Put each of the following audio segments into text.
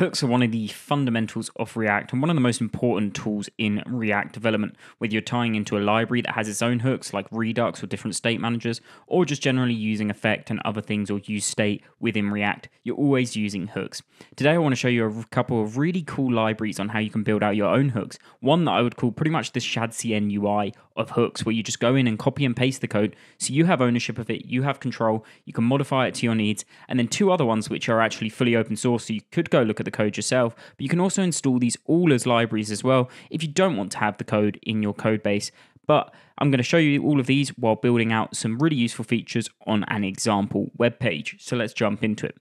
Hooks are one of the fundamentals of React and one of the most important tools in React development, whether you're tying into a library that has its own hooks like Redux or different state managers, or just generally using Effect and other things or useState within React, you're always using hooks. Today I want to show you a couple of really cool libraries on how you can build out your own hooks. One that I would call pretty much the ShadCN UI of hooks, where you just go in and copy and paste the code so you have ownership of it, you have control, you can modify it to your needs, and then two other ones which are actually fully open source, so you could go look at the code yourself, but you can also install these all as libraries as well if you don't want to have the code in your code base. But I'm going to show you all of these while building out some really useful features on an example web page. So let's jump into it.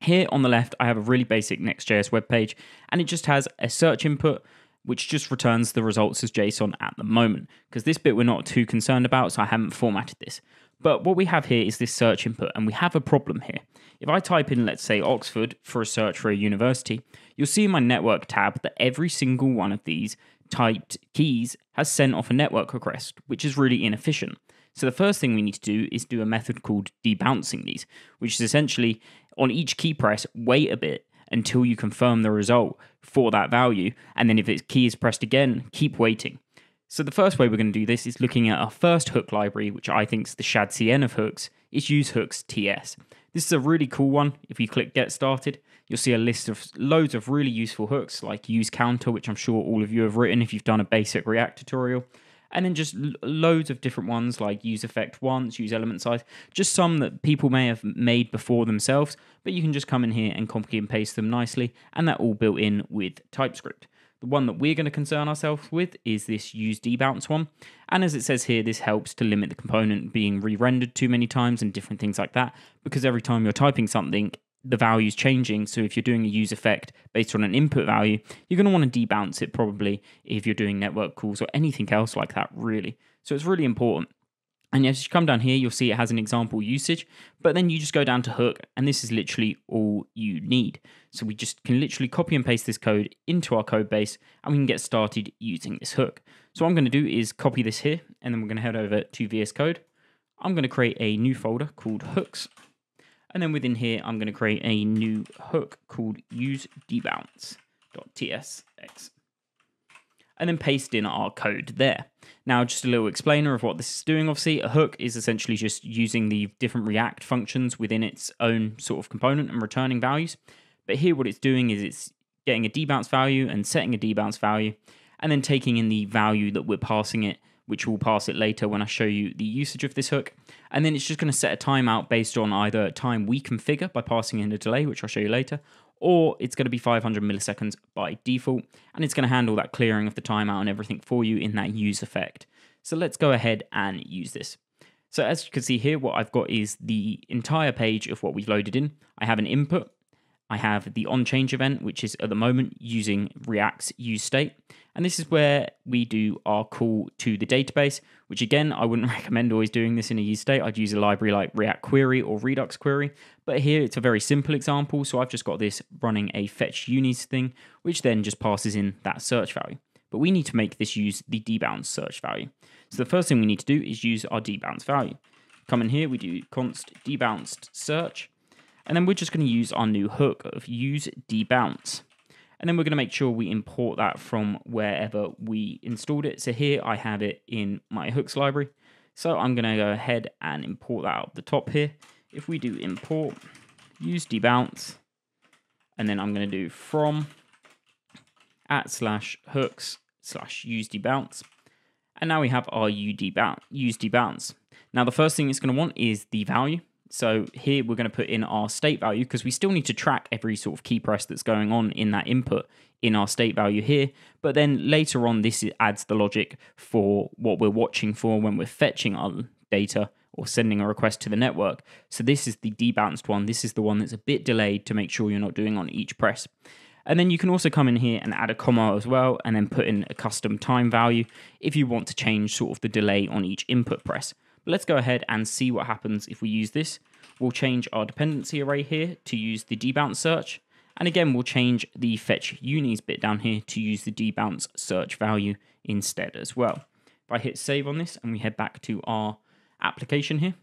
Here on the left, I have a really basic Next.js web page, and it just has a search input, which just returns the results as JSON at the moment, because this bit we're not too concerned about, so I haven't formatted this. But what we have here is this search input, and we have a problem here. If I type in, let's say, Oxford for a search for a university, you'll see in my network tab that every single one of these typed keys has sent off a network request, which is really inefficient. So the first thing we need to do is do a method called debouncing these, which is essentially on each key press, wait a bit until you confirm the result for that value. And then if its key is pressed again, keep waiting. So the first way we're going to do this is looking at our first hook library, which I think is the ShadCN of hooks, is useHooksTS. This is a really cool one. If you click Get Started, you'll see a list of loads of really useful hooks like useCounter, which I'm sure all of you have written if you've done a basic React tutorial. And then just loads of different ones like useEffectOnce, useElementSize, just some that people may have made before themselves, but you can just come in here and copy and paste them nicely, and they're all built in with TypeScript. The one that we're going to concern ourselves with is this useDebounce one, and as it says here, this helps to limit the component being re-rendered too many times and different things like that, because every time you're typing something, the value is changing. So if you're doing a use effect based on an input value, you're going to want to debounce it probably if you're doing network calls or anything else like that, really. So it's really important. And as you come down here, you'll see it has an example usage, but then you just go down to hook, and this is literally all you need. So we just can literally copy and paste this code into our code base, and we can get started using this hook. So what I'm going to do is copy this here, and then we're going to head over to VS Code. I'm going to create a new folder called hooks. And then within here, I'm going to create a new hook called useDebounce.tsx. And then paste in our code there. Now, just a little explainer of what this is doing. Obviously, a hook is essentially just using the different React functions within its own sort of component and returning values. But here, what it's doing is it's getting a debounce value and setting a debounce value, and then taking in the value that we're passing it, which we'll pass it later when I show you the usage of this hook. And then it's just going to set a timeout based on either time we configure by passing in a delay, which I'll show you later, or it's going to be 500 milliseconds by default, and it's going to handle that clearing of the timeout and everything for you in that use effect. So let's go ahead and use this. So as you can see here, what I've got is the entire page of what we've loaded in. I have an input, I have the on-change event, which is at the moment using React's useState. And this is where we do our call to the database, which again, I wouldn't recommend always doing this in a useState. I'd use a library like React Query or Redux Query. But here it's a very simple example. So I've just got this running a fetch unis thing, which then just passes in that search value. But we need to make this use the debounce search value. So the first thing we need to do is use our debounce value. Come in here, we do const debounced search. And then we're just going to use our new hook of useDebounce. And then we're going to make sure we import that from wherever we installed it. So here I have it in my hooks library. So I'm going to go ahead and import that up the top here. If we do import useDebounce, and then I'm going to do from @/hooks/useDebounce. And now we have our useDebounce. Now the first thing it's going to want is the value. So here we're going to put in our state value, because we still need to track every sort of key press that's going on in that input in our state value here. But then later on, this adds the logic for what we're watching for when we're fetching our data or sending a request to the network. So this is the debounced one. This is the one that's a bit delayed to make sure you're not doing on each press. And then you can also come in here and add a comma as well, and then put in a custom time value if you want to change sort of the delay on each input press. Let's go ahead and see what happens if we use this. We'll change our dependency array here to use the debounce search. And again, we'll change the fetch unis bit down here to use the debounce search value instead as well. If I hit save on this and we head back to our application here,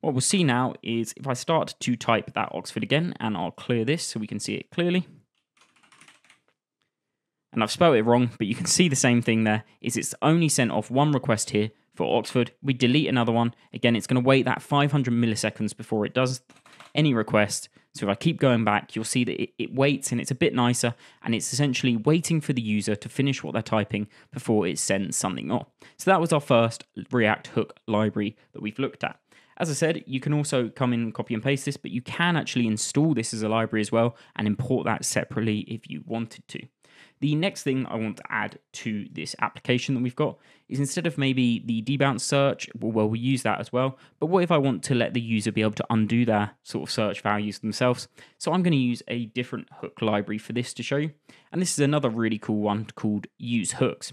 what we'll see now is if I start to type that Oxford again, and I'll clear this so we can see it clearly. and I've spelled it wrong, but you can see the same thing there, is it's only sent off one request here for Oxford. We delete another one. Again, it's going to wait that 500 milliseconds before it does any request. So if I keep going back, you'll see that it waits, and it's a bit nicer, and it's essentially waiting for the user to finish what they're typing before it sends something off. So that was our first React hook library that we've looked at. As I said, you can also come in and copy and paste this, but you can actually install this as a library as well and import that separately if you wanted to. The next thing I want to add to this application that we've got is, instead of maybe the debounce search, well, we use that as well, but what if I want to let the user be able to undo their sort of search values themselves? So I'm going to use a different hook library for this to show you. And this is another really cool one called useHooks.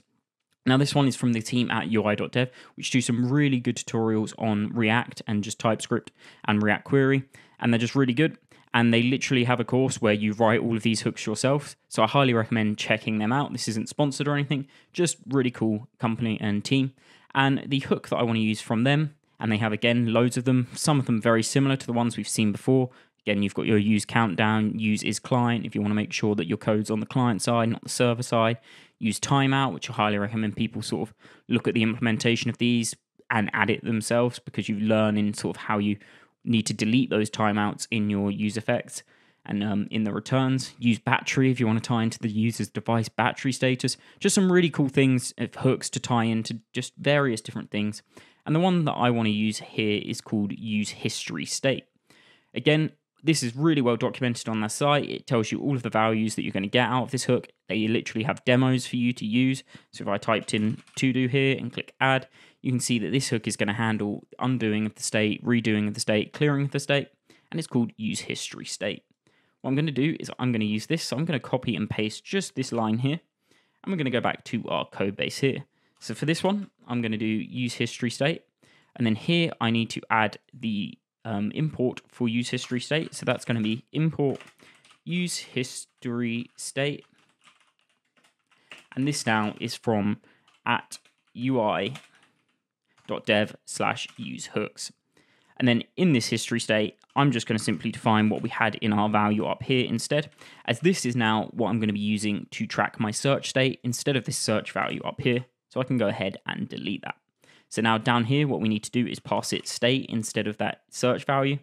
Now, this one is from the team at UI.dev, which do some really good tutorials on React and just TypeScript and React Query, and they're just really good. And they literally have a course where you write all of these hooks yourself. So I highly recommend checking them out. This isn't sponsored or anything, just really cool company and team. And the hook that I want to use from them, and they have, again, loads of them, some of them very similar to the ones we've seen before. Again, you've got your useCountdown, useIsClient, if you want to make sure that your code's on the client side, not the server side. useTimeout, which I highly recommend people sort of look at the implementation of these and add it themselves, because you learn in sort of how you need to delete those timeouts in your use effects and in the returns. useBattery, if you want to tie into the user's device battery status. Just some really cool things, hooks to tie into just various different things. And the one that I want to use here is called useHistoryState. Again, this is really well documented on their site. It tells you all of the values that you're going to get out of this hook. They literally have demos for you to use. So if I typed in to do here and click add, you can see that this hook is going to handle undoing of the state, redoing of the state, clearing of the state, and it's called useHistoryState. What I'm going to do is I'm going to use this. So I'm going to copy and paste just this line here, and we're going to go back to our code base here. So for this one, I'm going to do useHistoryState, and then here I need to add the import for useHistoryState. So that's going to be import useHistoryState, and this now is from at UI.dev/usehooks. And then in this history state, I'm just going to simply define what we had in our value up here instead, as this is now what I'm going to be using to track my search state instead of this search value up here. So I can go ahead and delete that. So now down here, what we need to do is pass it state instead of that search value.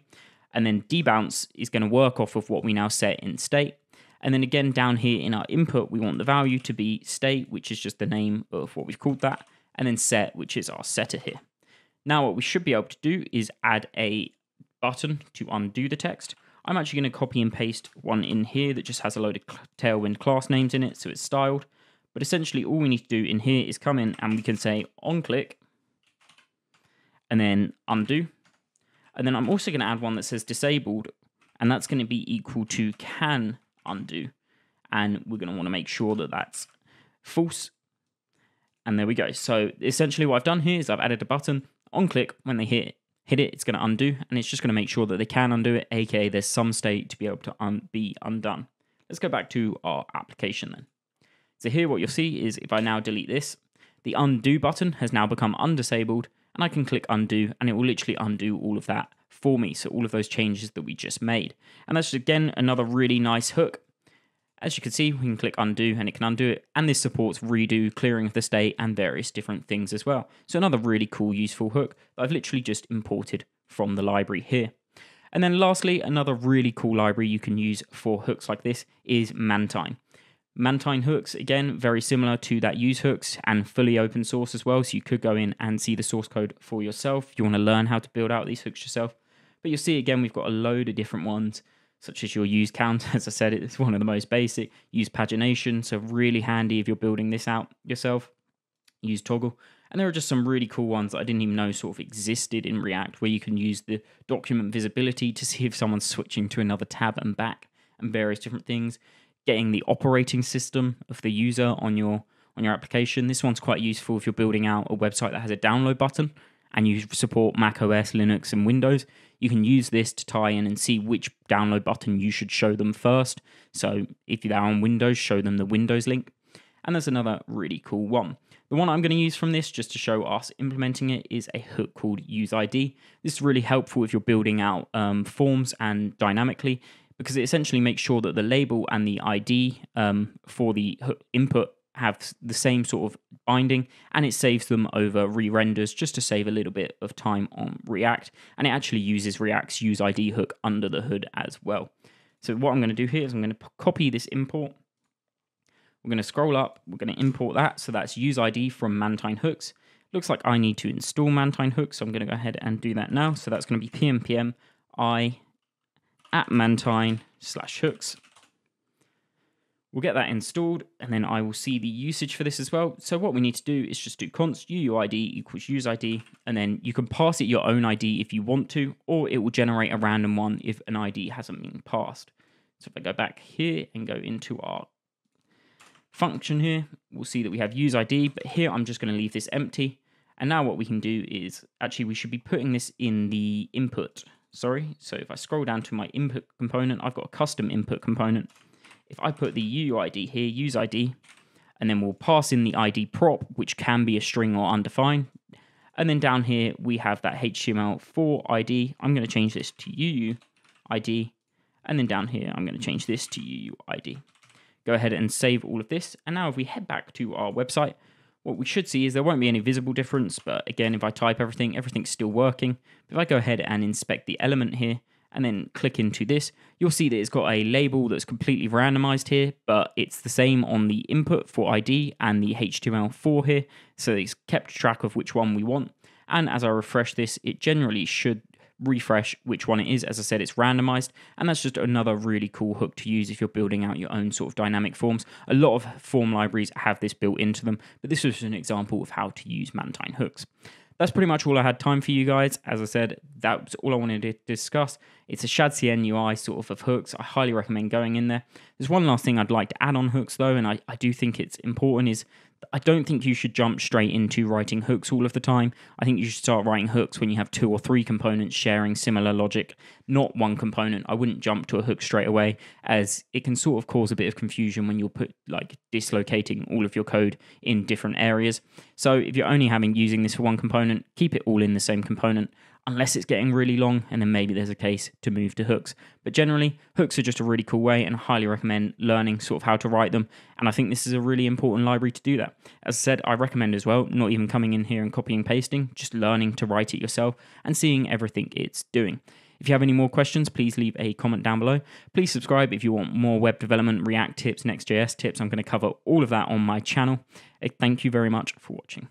And then debounce is going to work off of what we now set in state. And then again, down here in our input, we want the value to be state, which is just the name of what we've called that, and then set, which is our setter here. Now what we should be able to do is add a button to undo the text. I'm actually going to copy and paste one in here that just has a load of Tailwind class names in it, so it's styled. But essentially all we need to do in here is come in and we can say on click and then undo. And then I'm also going to add one that says disabled, and that's going to be equal to can undo. And we're going to want to make sure that that's false. And there we go. So essentially what I've done here is I've added a button on click. When they hit it, it's going to undo, and it's just going to make sure that they can undo it, aka there's some state to be able to be undone. Let's go back to our application then. So here what you'll see is if I now delete this, the undo button has now become undisabled, and I can click undo and it will literally undo all of that for me. So all of those changes that we just made. And that's, again, another really nice hook. As you can see, we can click undo and it can undo it. And this supports redo, clearing of the state, and various different things as well. So another really cool, useful hook that I've literally just imported from the library here. And then lastly, another really cool library you can use for hooks like this is Mantine. Mantine hooks, again, very similar to that useHooks, and fully open source as well. So you could go in and see the source code for yourself. You want to learn how to build out these hooks yourself. But you'll see, again, we've got a load of different ones, such as your useCounter. As I said, it's one of the most basic. usePagination, so really handy if you're building this out yourself. useToggle. And there are just some really cool ones that I didn't even know sort of existed in React, where you can use the document visibility to see if someone's switching to another tab and back, and various different things. Getting the operating system of the user on your application. This one's quite useful if you're building out a website that has a download button, and you support Mac OS, Linux, and Windows. You can use this to tie in and see which download button you should show them first. So if they're on Windows, show them the Windows link. And there's another really cool one. The one I'm going to use from this, just to show us implementing it, is a hook called useId. This is really helpful if you're building out forms and dynamically, because it essentially makes sure that the label and the ID for the input have the same sort of binding, and it saves them over re-renders just to save a little bit of time on React, and it actually uses React's useID hook under the hood as well. So what I'm going to do here is I'm going to copy this import. We're going to scroll up, we're going to import that, so that's useID from Mantine hooks. Looks like I need to install Mantine hooks, so I'm going to go ahead and do that now. So that's going to be pnpm i at mantine/hooks. We'll get that installed, and then I will see the usage for this as well. So what we need to do is just do const uuid equals useID, and then you can pass it your own ID if you want to, or it will generate a random one if an ID hasn't been passed. So if I go back here and go into our function here, we'll see that we have useID, but here I'm just going to leave this empty. And now what we can do is, actually we should be putting this in the input. Sorry, so if I scroll down to my input component, I've got a custom input component. If I put the UUID here, useID, and then we'll pass in the ID prop, which can be a string or undefined. And then down here, we have that HTML4 ID. I'm going to change this to UUID. And then down here, I'm going to change this to UUID. Go ahead and save all of this. And now if we head back to our website, what we should see is there won't be any visible difference. But again, if I type everything, everything's still working. If I go ahead and inspect the element here, and then click into this, you'll see that it's got a label that's completely randomized here, but it's the same on the input for ID and the HTML4 here, so it's kept track of which one we want. And as I refresh this, it generally should refresh which one it is. As I said, it's randomized, and that's just another really cool hook to use if you're building out your own sort of dynamic forms. A lot of form libraries have this built into them, but this was an example of how to use Mantine hooks. That's pretty much all I had time for you guys. As I said, that's all I wanted to discuss. It's a ShadCN UI sort of hooks. I highly recommend going in there. There's one last thing I'd like to add on hooks though, and I do think it's important, is I don't think you should jump straight into writing hooks all of the time. I think you should start writing hooks when you have 2 or 3 components sharing similar logic, not one component. I wouldn't jump to a hook straight away, as it can sort of cause a bit of confusion when you're dislocating all of your code in different areas. So if you're only using this for one component, keep it all in the same component, unless it's getting really long, and then maybe there's a case to move to hooks. But generally, hooks are just a really cool way, and I highly recommend learning sort of how to write them. And I think this is a really important library to do that. As I said, I recommend as well, not even coming in here and copying and pasting, just learning to write it yourself and seeing everything it's doing. If you have any more questions, please leave a comment down below. Please subscribe if you want more web development, React tips, Next.js tips. I'm going to cover all of that on my channel. Thank you very much for watching.